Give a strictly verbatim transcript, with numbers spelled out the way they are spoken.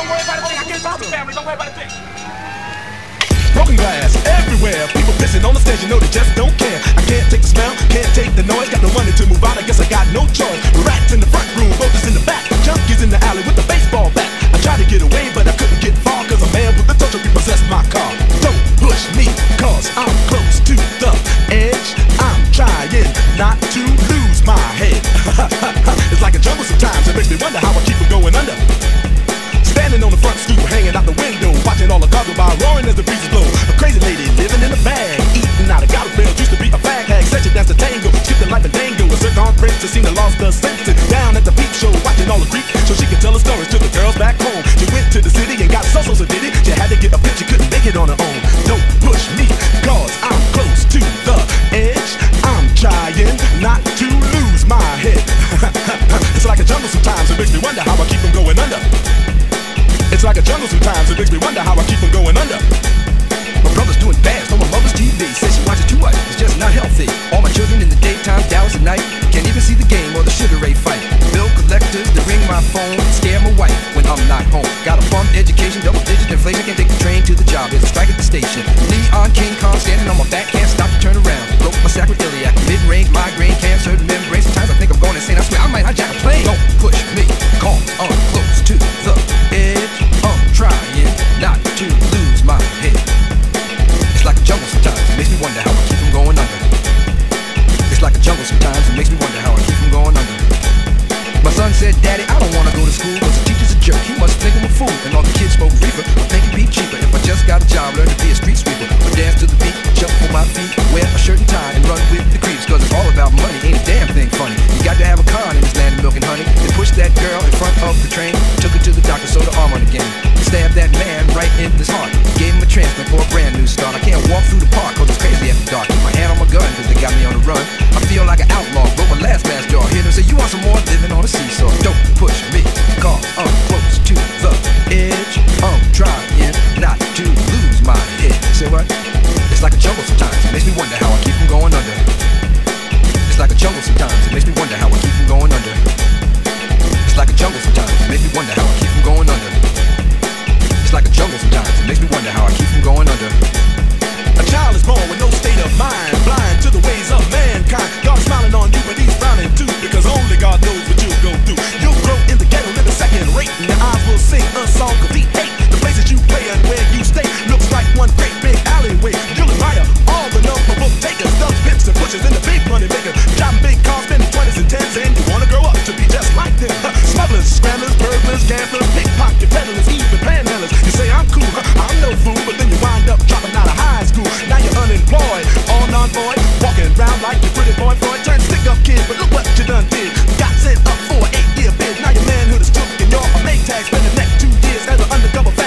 Don't worry about a thing, I get problems. Family, don't worry about a thing. Broken glass everywhere. People pissing on the stage, you know they just don't care. I can't take the smell, can't take the noise. Got no money to move out, I guess I got no choice. Rats in the front room, roaches in the back. Junkies in the alley with the baseball bat. I tried to get away, but I couldn't get far, cause a man with the touch of repossessed my car. Don't push me, cause I'm close to the edge. I'm trying not to lose my head. It's like a jungle sometimes, it makes me wonder how I keep from going under. Standing on the front stoop, hanging out the window, watching all the cars go by, roaring as the breezes blow. A crazy lady living in a bag, eating out of garbage bales, used to be a fag hag. Such a dance to tango, skipped the life of dango. A circumference seemed to lost her senses. Down at the peep show, watching all the Greek, so she could tell her stories to the girls back home. She went to the city and got so so so did it. She had to get a pitch, she couldn't make it on her own. Don't push me, cause I'm close to the edge. I'm trying not to lose my head. It's like a jungle sometimes, it makes me wonder how I keep from going under. It's like a jungle sometimes, it makes me wonder how I keep from going under. My brother's doing fast on my mother's T V. Says she watches too much, it's just not healthy. All my children in the daytime, Dallas at night. Can't even see the game or the Sugar Ray fight. Bill collectors, they ring my phone. Scare my wife when I'm not home. Got a bum education, double digit inflation. Can't take the train to the job, there's a strike at the station. Leon King Kong standing on my back, can't stop to turn around. Broke my sacroiliac, mid-range, migraine, cancer, membrane. Sometimes I think I'm going insane, I swear I might hijack a plane. Don't push me, call on close to the edge. Trying not to lose my head. It's like a jungle sometimes, it makes me wonder how I keep from going under. It's like a jungle sometimes, it makes me wonder how I keep from going under. My son said, Daddy, I don't want to go to school, cause the teacher's a jerk, he must think I'm a fool. And all the kids smoke reefer, I think it'd be cheaper if I just got a job, learn to be a street sweeper. Or dance to the beat, jump on my feet, wear a shirt and tie and run with the creeps. Cause it's all about money, ain't a damn thing funny. You got to have a con in this land of milk and honey. They pushed that girl in front of the train, took her to the doctor, sewed her arm on again. Stabbed that man right in his heart. Gave him a transplant for a brand new start. I can't walk through the park cause it's crazy after dark. Keep my hand on my gun cause they got me on the run. I feel like an outlaw, broke my last glass jaw. Hear them say you want some more, living on a seesaw. Don't push me cause I'm close to the edge. I'm trying not to lose my head. Say what? It's like a jungle sometimes, it makes me wonder how I keep from going under. It's like a jungle sometimes, it makes me wonder how I keep from going under. It's like a jungle sometimes, it makes me wonder how I keep from going under. It's like a jungle sometimes, it makes me wonder how I keep from going under. A child is born with no state of mind, blind to the ways of mankind. God's smiling on you, but he's frowning too, because only God knows what you'll go through. You'll grow in the ghetto, living second rate, and your eyes will sing a song of the hate. The places you play and where you stay looks like one great big alleyway. You'll admire all the number book takers, thugs, pimps, and pushers, and the big money makers. Driving big cars, spending twenties and tens, and you wanna grow up to be just like them. Huh. Smugglers, scramblers, burglars, gamblers, pickpocket peddlers, even panhandlers. You say I'm cool, huh? I'm no fool, but then you wind up dropping out of high school. Now you're unemployed, all non-void, walking around like your pretty boy Floyd. Turned stick-up kid, but look what you done did. Got sent up for an eight-year bid. Now your manhood is took and you're a make tag. Spend the next two years as an undercover.